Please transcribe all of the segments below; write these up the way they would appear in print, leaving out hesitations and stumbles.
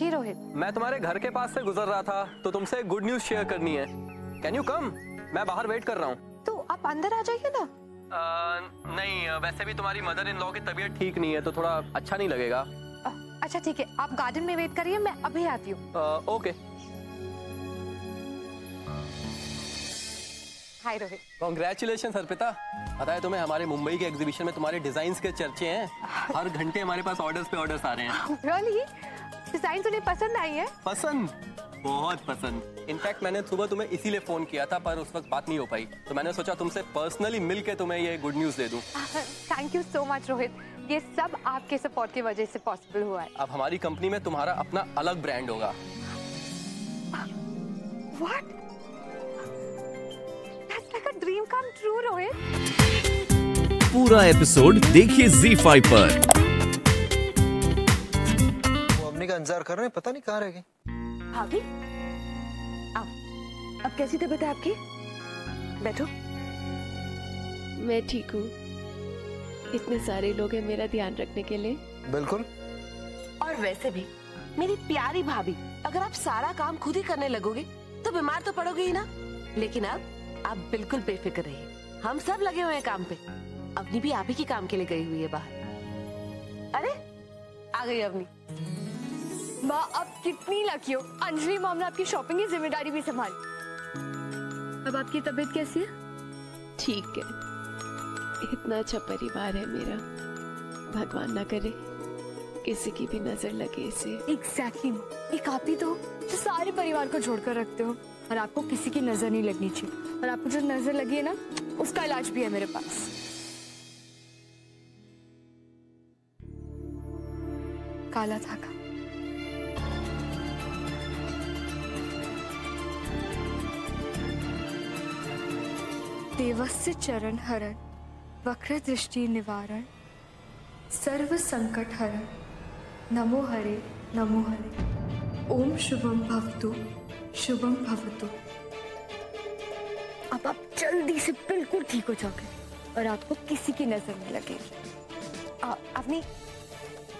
जी रोहित, मैं तुम्हारे घर के पास से गुजर रहा था तो तुमसे गुड न्यूज शेयर करनी है। Can you come? मैं बाहर वेट कर रहा हूँ। तो आप अंदर आ जाइए ना। नहीं, वैसे भी तुम्हारी मदर इन लॉ की तबीयत ठीक नहीं है तो थोड़ा अच्छा नहीं लगेगा। अच्छा ठीक है, आप गार्डन में वेट करिए, मैं अभी आती हूँ। Okay. Hi Rohit. Congratulation Arpita, पता है तुम्हें हमारे मुंबई के एग्जीबिशन में तुम्हारे डिजाइन्स के चर्चे हैं। हर घंटे हमारे पास ऑर्डर्स पे ऑर्डर्स आ रहे हैं। रियली? डिजाइन्स उन्हें पसंद आई है? पसंद, बहुत पसंद। इनफैक्ट मैंने सुबह तुम्हें इसीलिए फोन किया था पर उस वक्त बात नहीं हो पाई, तो मैंने सोचा तुमसे पर्सनली मिल के तुम्हें ये गुड न्यूज दे दूँ। Thank you so much Rohit, ये सब आपके सपोर्ट की वजह से पॉसिबल हुआ है। अब हमारी कंपनी में तुम्हारा अपना अलग ब्रांड होगा। What? That's like a dream come true, Rohit. पूरा एपिसोड देखिए Z5 पर। वो अवनी का इंतजार कर रहे हैं, पता नहीं कहाँ रह गए। भाभी, अब कैसी तबीयत है आपकी? बैठो। मैं ठीक हूँ, इतने सारे लोग हैं मेरा ध्यान रखने के लिए। बिल्कुल। और वैसे भी मेरी प्यारी भाभी, अगर आप सारा काम खुद ही करने लगोगे तो बीमार तो पड़ोगे ही ना। लेकिन अब आप बिल्कुल बेफिक्र रहिए, हम सब लगे हुए हैं काम पे। अवनी भी आप ही के काम के लिए गई हुई है बाहर। अरे आ गई अवनी। माँ आप कितनी लकी हो, अंजलि माँ ने आपकी शॉपिंग की जिम्मेदारी भी संभाली। अब आपकी तबीयत कैसी है? ठीक है। इतना अच्छा परिवार है मेरा, भगवान ना करे किसी की भी नजर लगे इसे। एग्जैक्टली, एक आप ही तो सारे परिवार को जोड़कर रखते हो और आपको किसी की नजर नहीं लगनी चाहिए। और आपको जो नजर लगी है ना, उसका इलाज भी है मेरे पास। काला धागा। देवस्य चरण हरण, वक्र दृष्टि निवारण, सर्व संकट हरण, नमो हरे नमो हरे। ओम शुभम भवतु शुभम भवतु। अब आप जल्दी से बिल्कुल ठीक हो जाओगे और आपको किसी की नजर नहीं लगेगी। आपने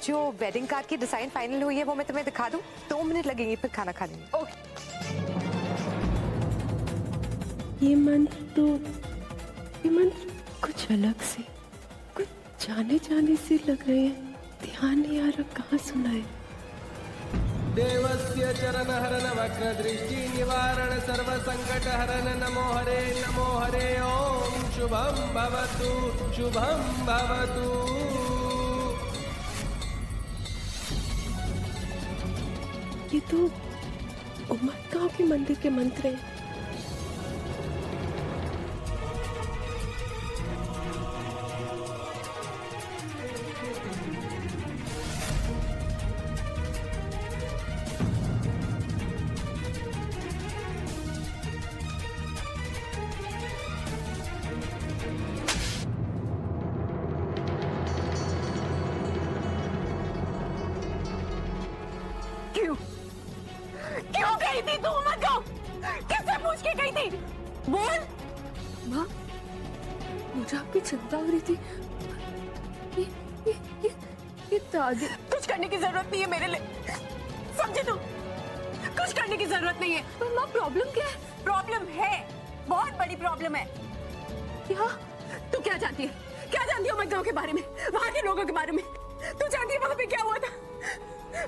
जो वेडिंग कार्ड की डिजाइन फाइनल हुई है वो मैं तुम्हें दिखा दूं? 2 मिनट लगेंगे, फिर खाना खा लेंगे। ओके। ये मंत्र कुछ अलग से, कुछ जाने जाने से लग रहे हैं। ध्यान नहीं आ रहा, कहाँ सुना है? देवस्य चरण हरण, वक्र दृष्टि निवारण, सर्व संकट हरण, नमो हरे नमो हरे। ओम शुभम भवतु शुभम भवतु। ये तो उमद गाँव के मंदिर के मंत्र हैं। कुछ करने की जरूरत नहीं है मेरे लिए, समझे तुम? कुछ करने की जरूरत नहीं है। माँ प्रॉब्लम क्या है? प्रॉब्लम है, बहुत बड़ी प्रॉब्लम है। क्या? तू क्या जानती है? क्या जानती हो मत गाँव के बारे में, वहाँ के लोगों के बारे में? तू जानती है वहाँ पे क्या हुआ था?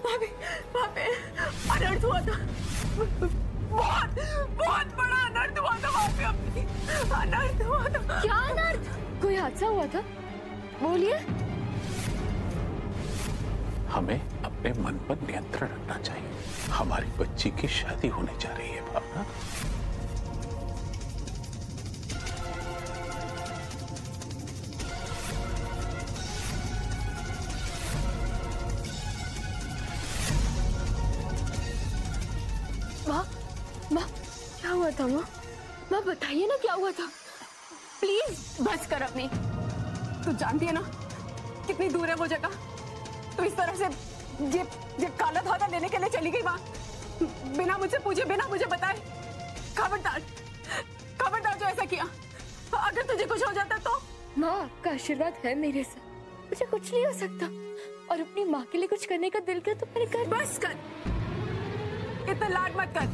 वहाँ पे अनर्थ हुआ था, बहुत बड़ा अनर्थ हुआ था वहाँ पे। अपनी अनर्थ हुआ था। क्या अनर्थ? कोई हादसा हुआ था? बोलिए। हमें अपने मन पर नियंत्रण रखना चाहिए। हमारी बच्ची की शादी होने जा रही है भावना। माँ क्या हुआ था? माँ बताइए ना क्या हुआ था, प्लीज। बस कर अपनी, तू जानती है ना कितनी दूर है वो जगह। तो इस तरह से ये काला धागा लेने के लिए चली गई माँ, बिना मुझसे पूछे, बिना मुझे बताए। खबरदार जो ऐसा किया। अगर तुझे कुछ हो जाता तो? माँ आपका आशीर्वाद है मेरे साथ, मुझे कुछ नहीं हो सकता। और अपनी माँ के लिए कुछ करने का दिल किया तो मैंने कर। बस कर। इतना लाड मत कर।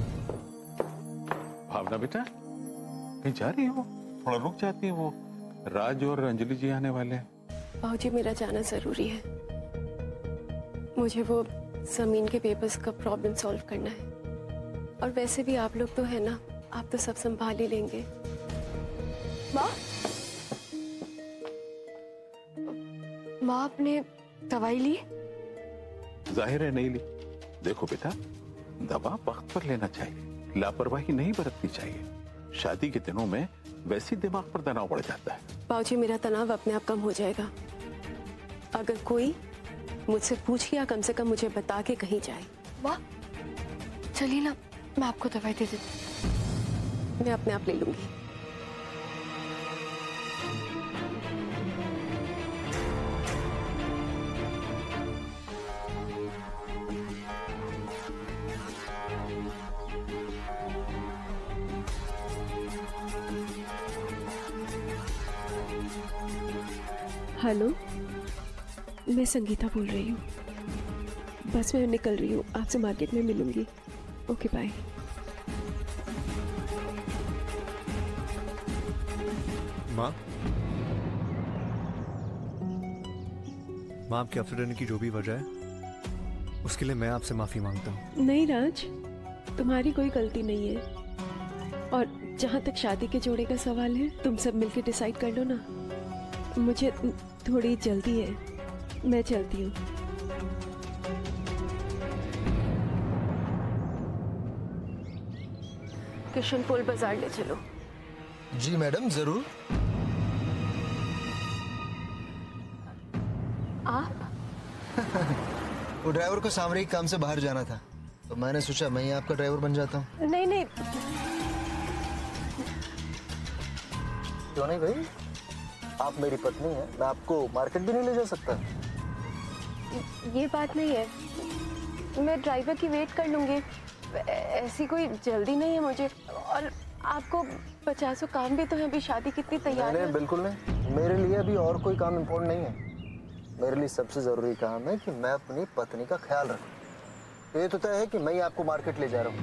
भावना बेटा कहीं जा रही हो? थोड़ा रुक जाती है, वो राज और अंजलि जी आने वाले हैं। भाऊजी मेरा जाना जरूरी है, मुझे वो जमीन के पेपर्स का प्रॉब्लम सॉल्व करना है। और वैसे भी आप लोग तो है ना, आप तो सब संभाल ही लेंगे। माँ, माँ आपने दवाई ली? जाहिर है नहीं ली। देखो बेटा, दवा वक्त पर लेना चाहिए, लापरवाही नहीं बरतनी चाहिए। शादी के दिनों में वैसे दिमाग पर तनाव बढ़ जाता है। बाबूजी मेरा तनाव अपने आप कम हो जाएगा अगर कोई मुझसे पूछ या कम से कम मुझे बता के कहीं जाए। वाह, चलिए ना, मैं आपको दवाई दे देती, मैं अपने आप ले लूंगी। हेलो, मैं संगीता बोल रही हूँ। बस मैं निकल रही हूँ, आपसे मार्केट में मिलूंगी। Okay bye. माँ, माँ आपके अपसेट होने की जो भी वजह है उसके लिए मैं आपसे माफी मांगता हूँ। नहीं राज, तुम्हारी कोई गलती नहीं है। और जहाँ तक शादी के जोड़े का सवाल है, तुम सब मिलके डिसाइड कर लो ना। मुझे थोड़ी जल्दी है, मैं चलती हूँ। किशनपोल बाजार ले चलो। जी मैडम, जरूर। आप? वो ड्राइवर को सामरिक काम से बाहर जाना था, तो मैंने सोचा मैं ही आपका ड्राइवर बन जाता हूँ। नहीं नहीं, क्यों नहीं भाई? आप मेरी पत्नी हैं, मैं आपको मार्केट भी नहीं ले जा सकता। ये बात नहीं है, मैं ड्राइवर की वेट कर लूँगी, ऐसी कोई जल्दी नहीं है मुझे। और आपको 50 काम भी तो है, अभी शादी कितनी तैयार है। बिल्कुल नहीं, मेरे लिए अभी और कोई काम इम्पोर्टेंट नहीं है। मेरे लिए सबसे ज़रूरी काम है कि मैं अपनी पत्नी का ख्याल रखूँ। ये तो तय है कि मैं आपको मार्केट ले जा रहा हूँ।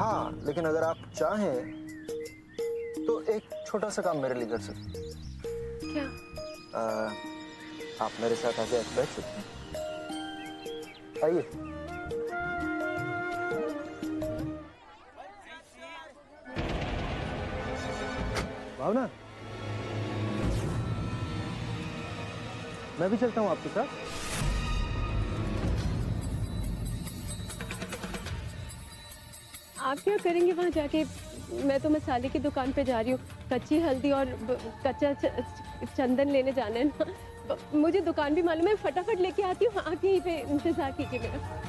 हाँ, लेकिन अगर आप चाहें तो एक छोटा सा काम मेरे लिए कर सकते हैं। क्या? आप मेरे साथ आगे बैठ सकते हैं? आइए। भावना, मैं भी चलता हूँ आपके साथ। आप क्या करेंगे वहाँ जाके? मैं तो मसाले की दुकान पे जा रही हूँ, कच्ची हल्दी और कच्चा चंदन लेने जाना है ना। मुझे दुकान भी मालूम है, फटाफट लेके आती हूँ। आप यहीं पे इंतजार कीजिए मेरा।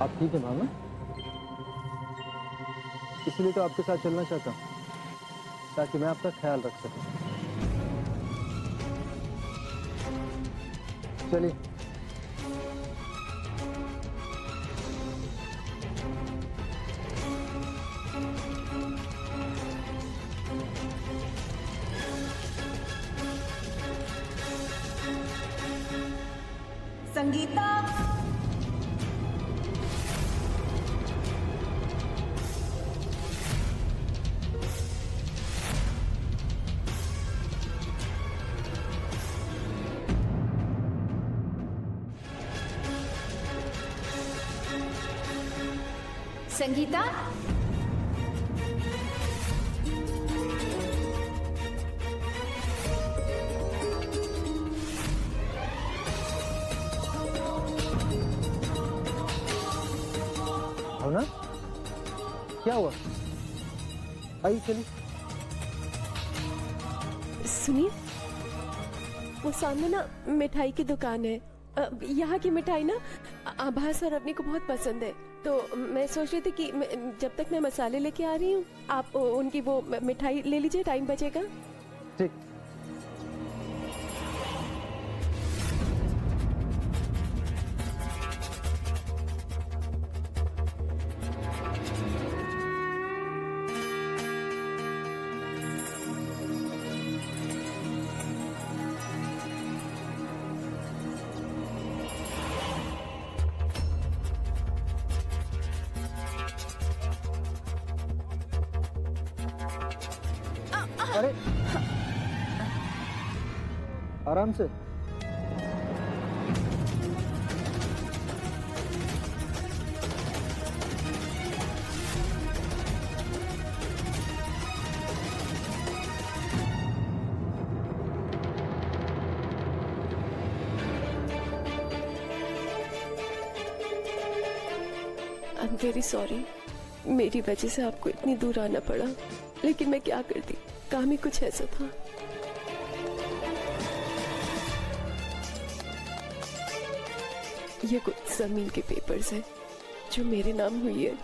आप ठीक है मामा? इसलिए तो आपके साथ चलना चाहता हूँ ताकि मैं आपका ख्याल रख सकूँ। चलिए। संगीता, संगीता, भावना, क्या हुआ? आई चली। सुनिए, वो सामने ना मिठाई की दुकान है, यहाँ की मिठाई ना आभास और अपनी को बहुत पसंद है, तो मैं सोच रही थी कि जब तक मैं मसाले लेके आ रही हूँ आप उनकी वो मिठाई ले लीजिए, टाइम बचेगा। ठीक। अरे आराम से। I'm very sorry, मेरी वजह से आपको इतनी दूर आना पड़ा, लेकिन मैं क्या करती, काम ही कुछ ऐसा था। ये कुछ जमीन के पेपर्स हैं जो मेरे नाम हुई है।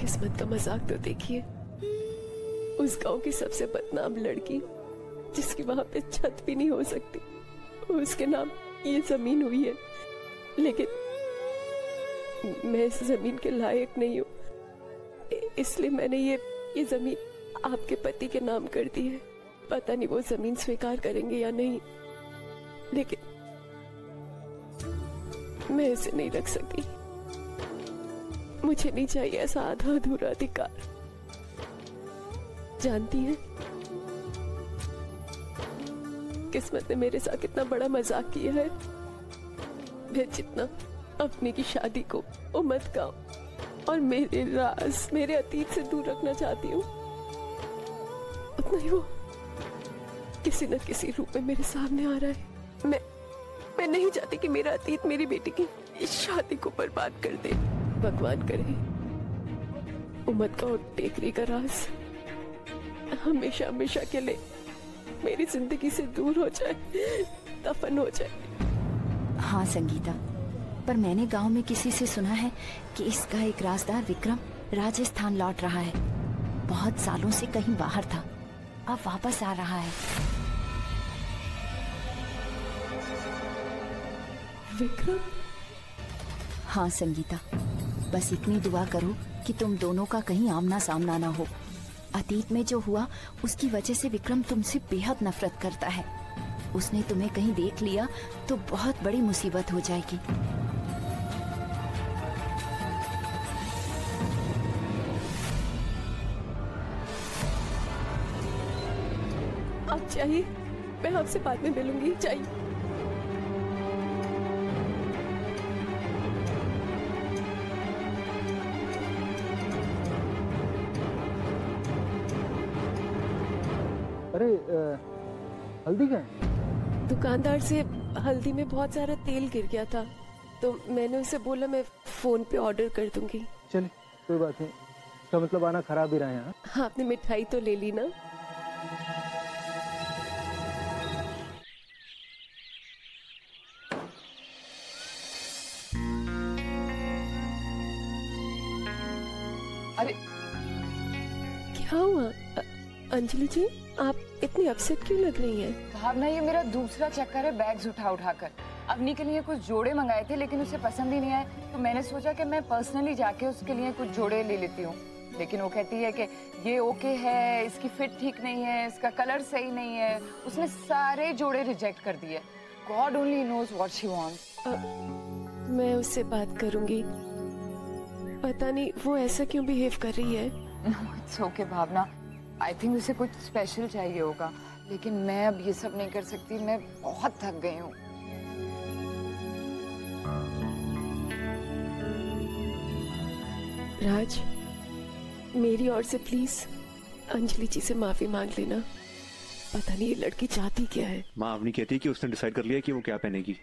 किस्मत का मजाक तो देखिए, उस गांव की सबसे बदनाम लड़की जिसकी वहां पे छत भी नहीं हो सकती, उसके नाम ये जमीन हुई है, लेकिन मैं इस जमीन के लायक नहीं हूं, इसलिए मैंने ये जमीन आपके पति के नाम कर दी है। पता नहीं वो जमीन स्वीकार करेंगे या नहीं, लेकिन मैं इसे नहीं रख सकी। मुझे नहीं चाहिए ऐसा आधा अधूरा अधिकार। जानती हैं, किस्मत ने मेरे साथ कितना बड़ा मजाक किया है। मैं जितना अपनी की शादी को, उमद का और मेरे राज, मेरे अतीत से दूर रखना चाहती हूँ, उतना ही वो किसी न किसी रूप में मेरे सामने आ रहा है। मैं नहीं चाहती कि मेरा अतीत मेरी बेटी की इस शादी को बर्बाद कर दे। भगवान करे उमद का और टेकरी का राज हमेशा हमेशा के लिए मेरी जिंदगी से दूर हो जाए, दफन हो जाए। हाँ संगीता, पर मैंने गांव में किसी से सुना है कि इसका एक राजदार विक्रम राजस्थान लौट रहा है, बहुत सालों से कहीं बाहर था, अब वापस आ रहा है। विक्रम? हाँ संगीता, बस इतनी दुआ करो कि तुम दोनों का कहीं आमना सामना ना हो। अतीत में जो हुआ उसकी वजह से विक्रम तुमसे बेहद नफरत करता है, उसने तुम्हें कहीं देख लिया तो बहुत बड़ी मुसीबत हो जाएगी। चाहिए, मैं आपसे बाद में मिलूंगी। चाहिए अरे हल्दी का दुकानदार से हल्दी में बहुत सारा तेल गिर गया था, तो मैंने उसे बोला मैं फोन पे ऑर्डर कर दूंगी। चलिए कोई बात नहीं, इसका मतलब आना खराब ही रहा है। हाँ, आपने मिठाई तो ले ली ना। अरे क्या हुआ अंजलि जी, आप इतनी अपसेट क्यों लग रही हैं? भावना, ये मेरा दूसरा चक्कर है बैग्स उठा कर। अवनी के लिए कुछ जोड़े मंगाए थे लेकिन उसे पसंद ही नहीं आए, तो मैंने सोचा कि मैं पर्सनली जाके उसके लिए कुछ जोड़े ले लेती हूँ, लेकिन वो कहती है कि ये ओके है, इसकी फिट ठीक नहीं है, इसका कलर सही नहीं है, उसने सारे जोड़े रिजेक्ट कर दिए। God only knows what she wants. मैं उससे बात करूंगी, पता नहीं वो ऐसा क्यों बिहेव कर रही है। It's okay Bhavna, I think उसे कुछ स्पेशल चाहिए होगा, लेकिन मैं अब ये सब नहीं कर सकती, मैं बहुत थक गई हूँ। राज, मेरी ओर से प्लीज अंजलि जी से माफी मांग लेना, पता नहीं ये लड़की चाहती क्या है। माँ, अवनी कहती है कि उसने डिसाइड कर लिया कि वो क्या पहनेगी।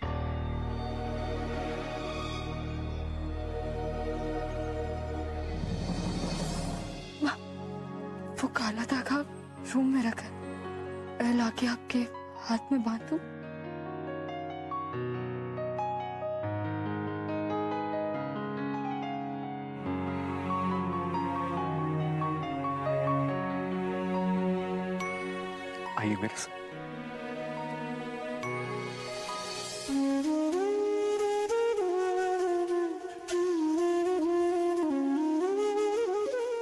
आपके हाथ में बांधूं? आइए मेरे साथ।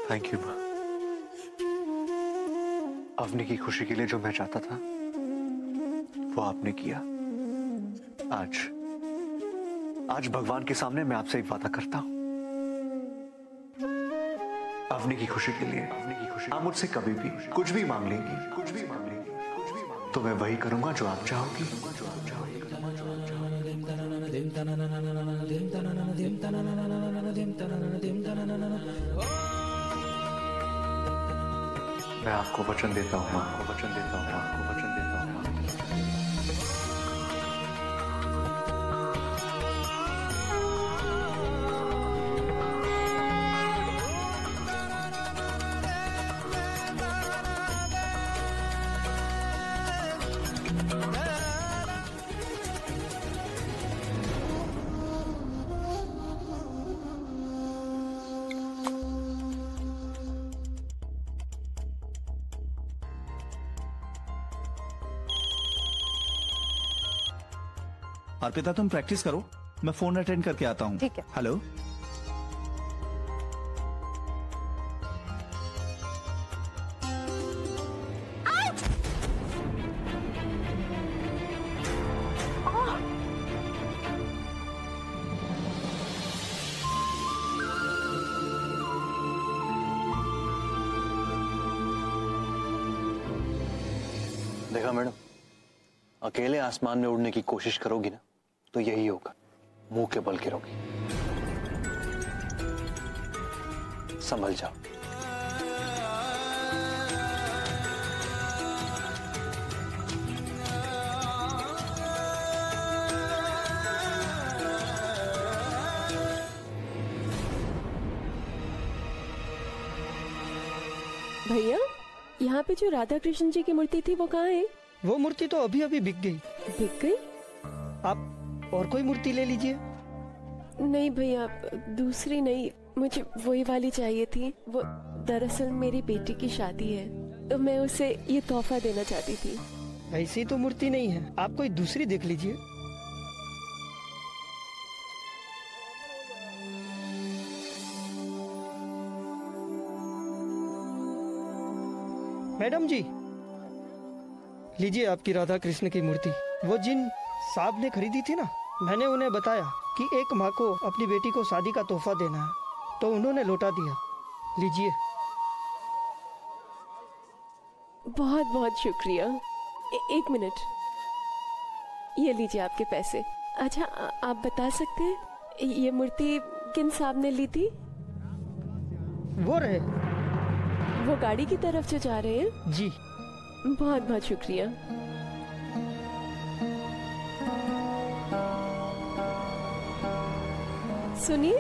थैंक यू माँ। अवनी की खुशी के लिए जो मैं चाहता था वो आपने किया। आज भगवान के सामने मैं आपसे एक वादा करता हूं, अवनी की खुशी के लिए आप मुझसे कभी भी कुछ भी मांग लेंगी तो मैं वही करूंगा जो आप चाहोगी। मैं आपको वचन देता हूँ अर्पिता, तुम प्रैक्टिस करो, मैं फोन अटेंड करके आता हूँ। ठीक है। हेलो, देखा मैडम, अकेले आसमान में उड़ने की कोशिश करोगी ना तो यही होगा, मुंह के बल गिरोगी। संभल जाओ। भैया, यहाँ पे जो राधा कृष्ण जी की मूर्ति थी वो कहाँ है? वो मूर्ति तो अभी अभी बिक गई। बिक गई? आप और कोई मूर्ति ले लीजिए। नहीं भैया, दूसरी नहीं, मुझे वही वाली चाहिए थी। वो दरअसल मेरी बेटी की शादी है तो मैं उसे ये तोहफा देना चाहती थी। ऐसी तो मूर्ति नहीं है, आप कोई दूसरी देख लीजिए। मैडम जी, लीजिए आपकी राधा कृष्ण की मूर्ति। वो जिन साहब ने खरीदी थी ना, मैंने उन्हें बताया कि एक माँ को अपनी बेटी को शादी का तोहफा देना है तो उन्होंने लौटा दिया। लीजिए। बहुत बहुत शुक्रिया। एक मिनट, ये लीजिए आपके पैसे। अच्छा, आप बता सकते हैं ये मूर्ति किन साहब ने ली थी? वो रहे, वो गाड़ी की तरफ से जा रहे हैं। जी, बहुत बहुत शुक्रिया। सुनिए,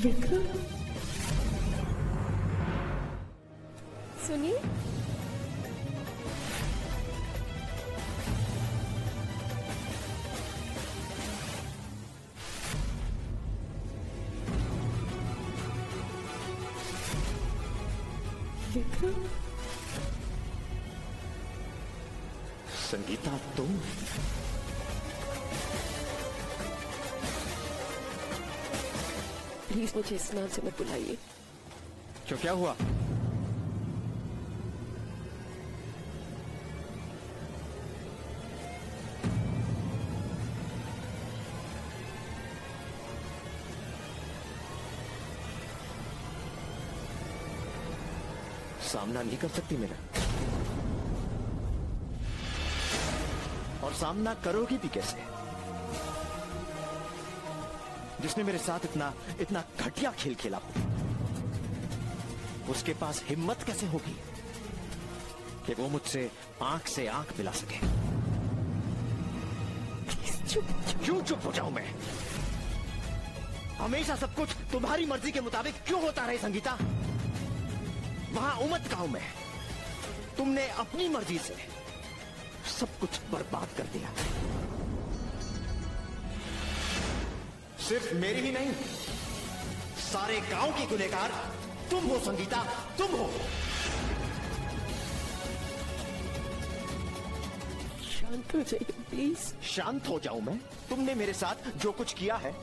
विक्रम, सुनिए, विक्रम। संगीता, तुम प्लीज मुझे इस नाम से मत बुलाइए। क्यों, क्या हुआ? सामना नहीं कर सकती मेरा, और सामना करोगी भी कैसे जिसने मेरे साथ इतना घटिया खेल खेला हो। उसके पास हिम्मत कैसे होगी कि वो मुझसे आंख से आंख मिला सके। क्यों चुप हो जाऊं मैं? हमेशा सब कुछ तुम्हारी मर्जी के मुताबिक क्यों होता रहे संगीता? वहां उमद का हूं मैं, तुमने अपनी मर्जी से सब कुछ बर्बाद कर दिया। सिर्फ मेरी ही नहीं, सारे गांव की गुनहगार तुम हो संगीता, तुम हो। शांत हो जाइए प्लीज। शांत हो जाऊं मैं? तुमने मेरे साथ जो कुछ किया है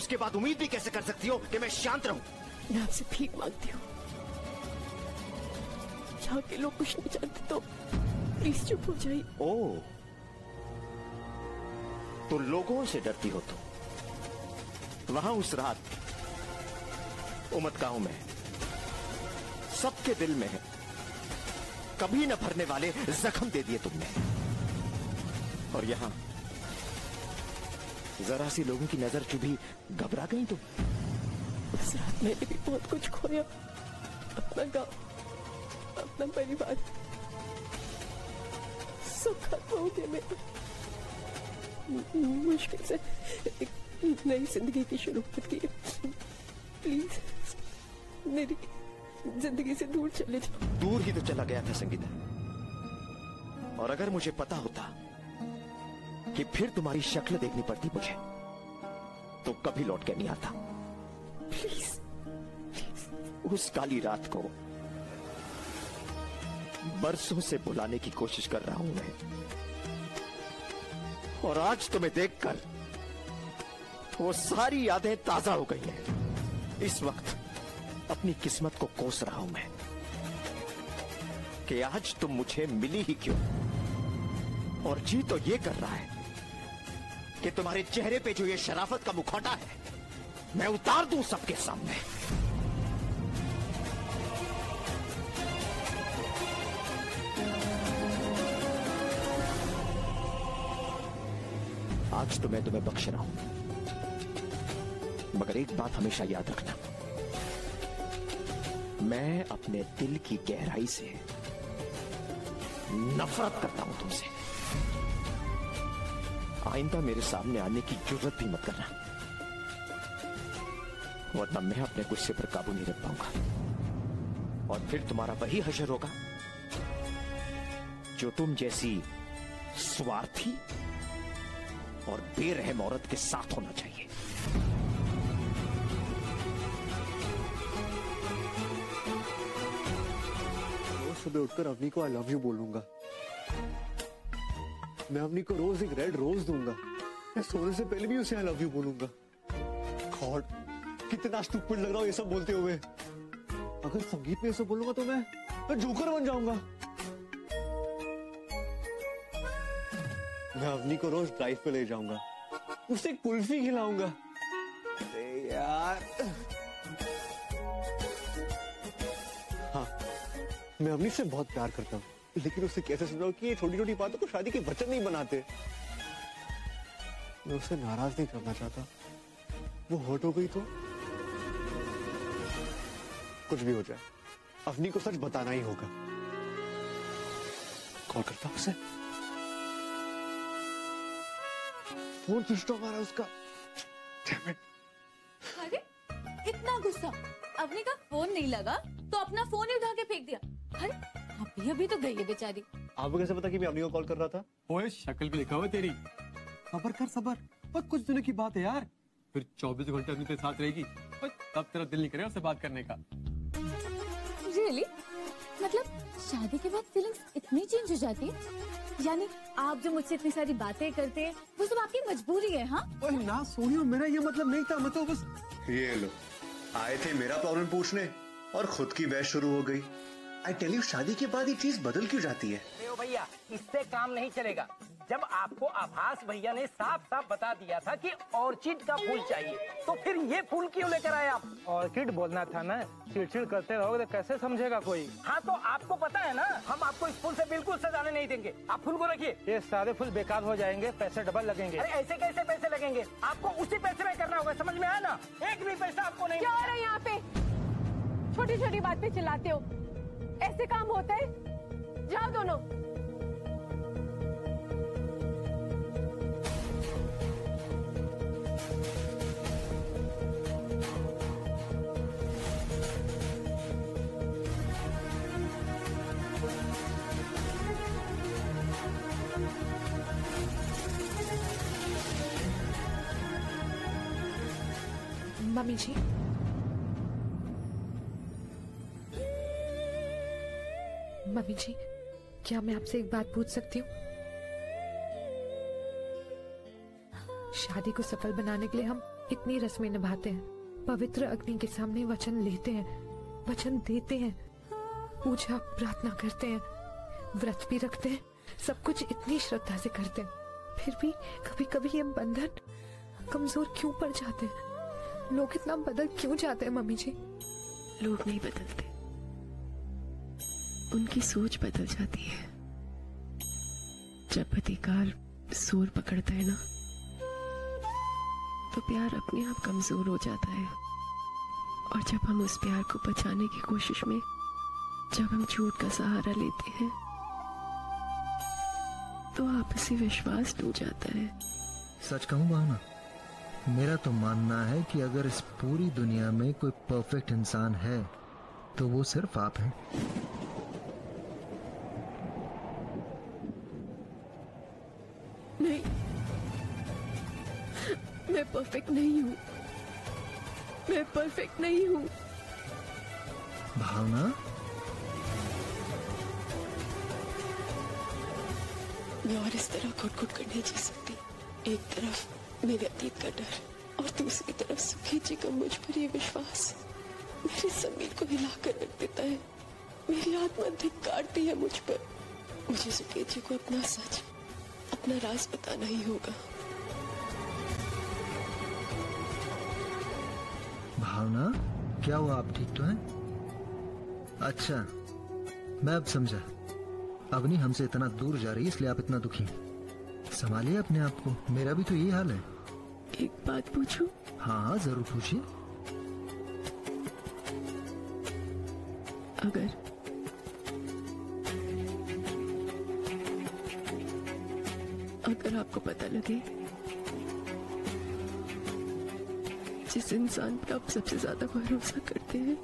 उसके बाद उम्मीद भी कैसे कर सकती हो कि मैं शांत रहूं? मैं आपसे भीख मांगती हूँ, यहाँ के लोग कुछ नहीं जानते तो प्लीज चुप हो जाइए। ओ, तो लोगों से डरती हो तुम? वहां उस रात उमद गांव में सबके दिल में है कभी न भरने वाले जख्म दे दिए तुमने, और यहाँ जरा सी लोगों की नजर चुभी घबरा गई तुम। उस रात मैंने भी बहुत कुछ खोया, अपना गांव, अपना परिवार, सब खत्म हो गया मेरा। मुश्किल से एक नई जिंदगी की शुरुआत की। प्लीज मेरी जिंदगी से दूर चले जाओ। दूर ही तो चला गया था संगीता, और अगर मुझे पता होता कि फिर तुम्हारी शक्ल देखनी पड़ती मुझे तो कभी लौट के नहीं आता। प्लीज। उस काली रात को बरसों से बुलाने की कोशिश कर रहा हूं मैं, और आज तुम्हें देखकर वो सारी यादें ताजा हो गई हैं। इस वक्त अपनी किस्मत को कोस रहा हूं मैं कि आज तुम मुझे मिली ही क्यों, और जी तो ये कर रहा है कि तुम्हारे चेहरे पे जो ये शराफत का मुखौटा है मैं उतार दूं सबके सामने। आज तो मैं तुम्हें बख्श रहा हूं, मगर एक बात हमेशा याद रखना, मैं अपने दिल की गहराई से नफरत करता हूं तुमसे। आइंदा मेरे सामने आने की जरूरत भी मत करना, वरना मैं अपने गुस्से पर काबू नहीं रख पाऊंगा, और फिर तुम्हारा वही हशर होगा जो तुम जैसी स्वार्थी और बेरहम औरत के साथ होना चाहिए। सुबह उठकर अवनी को आई लव यू बोलूंगा मैं, अवनी को रोज एक रेड रोज दूंगा, मैं सोने से पहले भी उसे आई लव यू बोलूंगा। गॉड, कितना स्टूपिड लग रहा हूं ये सब बोलते हुए। अगर संगीत में ऐसा बोलूंगा तो मैं जोकर बन जाऊंगा। मैं अवनी को रोज ड्राइव पे ले जाऊंगा, उसे कुल्फी खिलाऊंगा। अरे यार, हाँ मैं अवनी से बहुत प्यार करता हूँ, लेकिन उसे कैसे समझाऊं कि ये छोटी छोटी बातों को शादी के वचन नहीं बनाते। मैं उसे नाराज नहीं करना चाहता, वो हर्ट हो गई तो कुछ भी हो जाए अवनी को सच बताना ही होगा। कॉल करता हूं उसे, फोन स्विच ऑफ आ रहा है उसका। अरे इतना गुस्सा, अवनी का फोन नहीं लगा तो अपना फोन ही उठा के फेंक दिया। अरे अभी तो गई है बेचारी। आपको कैसे पता कि मैं अवनी को कॉल कर रहा था? ओए शक्ल भी देखा हुआ तेरी। सबर कर सबर, बस कुछ दिनों की बात है यार, फिर 24 घंटे अवनी तेरे साथ रहेगी, तब तेरा दिल नहीं करेगा उससे बात करने का। रियली? मतलब शादी के बाद फीलिंग्स इतनी चेंज हो जाती है? यानी आप जो मुझसे इतनी सारी बातें करते हैं वो सब आपकी मजबूरी है? हाँ ना सोनियो, मेरा ये मतलब नहीं था। मतलब बस ये लोग आए थे मेरा प्रॉब्लम पूछने और खुद की बहस शुरू हो गई। आई टेल यू, शादी के बाद ये चीज बदल क्यों जाती है? भैया इससे काम नहीं चलेगा। जब आपको आभास भैया ने साफ साफ बता दिया था कि ऑर्चिड का फूल चाहिए, तो फिर ये फूल क्यों लेकर आए आप? ऑर्चिड बोलना था ना, चिड़चिड़ करते रहोगे तो कैसे समझेगा कोई। हाँ तो आपको पता है ना, हम आपको इस फूल से बिल्कुल सजाने नहीं देंगे। आप फूल को रखिए। ये सारे फूल बेकार हो जाएंगे, पैसे डबल लगेंगे। अरे ऐसे कैसे पैसे लगेंगे? आपको उसी पैसे में करना होगा, समझ में आया ना? एक भी पैसा आपको नहीं। क्या हो रहा है यहाँ पे? छोटी छोटी बात पे चिल्लाते हो, ऐसे काम होते है? जाओ दोनों। मम्मी जी, मम्मी जी, क्या मैं आपसे एक बात पूछ सकती हूँ? शादी को सफल बनाने के लिए हम इतनी रस्में निभाते हैं, पवित्र अग्नि के सामने वचन लेते हैं, वचन देते हैं, पूजा प्रार्थना करते हैं, व्रत भी रखते हैं, सब कुछ इतनी श्रद्धा से करते हैं, फिर भी कभी कभी ये बंधन कमजोर क्यों पड़ जाते हैं? लोग इतना बदल क्यों जाते हैं मम्मी जी? लोग नहीं बदलते, उनकी सोच बदल जाती है। जब अधिकार जोर पकड़ता है ना, तो प्यार अपने आप कमजोर हो जाता है। और जब हम उस प्यार को बचाने की कोशिश में, जब हम झूठ का सहारा लेते हैं, तो आपसी विश्वास टूट जाता है। सच कहूं भावना, मेरा तो मानना है कि अगर इस पूरी दुनिया में कोई परफेक्ट इंसान है, तो वो सिर्फ आप हैं। नहीं, मैं परफेक्ट नहीं हूँ, मैं परफेक्ट नहीं हूँ। भावना, मैं और इस तरह खुट-खुट कर नहीं जी सकती। एक तरफ मेरे अतीत का डर और दूसरी तरफ सुखेत जी का मुझ पर ये विश्वास मेरे समीर को हिलाकर रख देता है। मेरी आत्मा धिक्कारती है मुझ पर। मुझे सुखेत जी को अपना सच, अपना राज बताना ही होगा। भावना, क्या हुआ? आप ठीक तो हैं? अच्छा, मैं अब समझा। अवनी हमसे इतना दूर जा रही है, इसलिए आप इतना दुखी हैं। संभालिए अपने आप को, मेरा भी तो यही हाल है। एक बात पूछूं? हाँ जरूर पूछिए। अगर अगर आपको पता लगे जिस इंसान पर आप सबसे ज्यादा भरोसा करते हैं,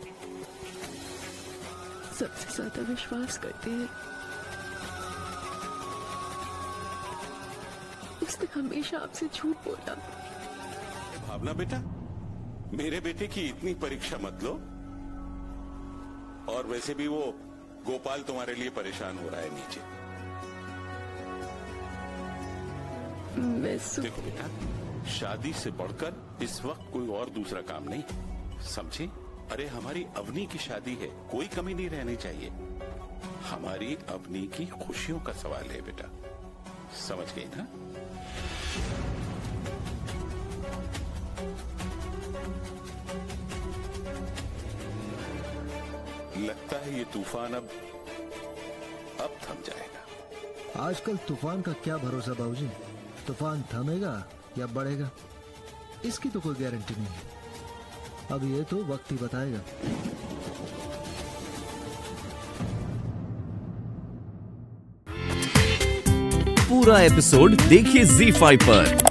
सबसे ज्यादा विश्वास करते हैं, उसने हमेशा आपसे झूठ बोला। भावना बेटा, मेरे बेटे की इतनी परीक्षा मत लो। और वैसे भी वो गोपाल तुम्हारे लिए परेशान हो रहा है नीचे। देखो बेटा, शादी से बढ़कर इस वक्त कोई और दूसरा काम नहीं, समझे? अरे हमारी अवनी की शादी है, कोई कमी नहीं रहनी चाहिए। हमारी अवनी की खुशियों का सवाल है बेटा, समझ गई ना? लगता है ये तूफान अब थम जाएगा। आजकल तूफान का क्या भरोसा बाबूजी, तूफान थमेगा या बढ़ेगा, इसकी तो कोई गारंटी नहीं है। अब ये तो वक्त ही बताएगा। पूरा एपिसोड देखिए Z5 पर।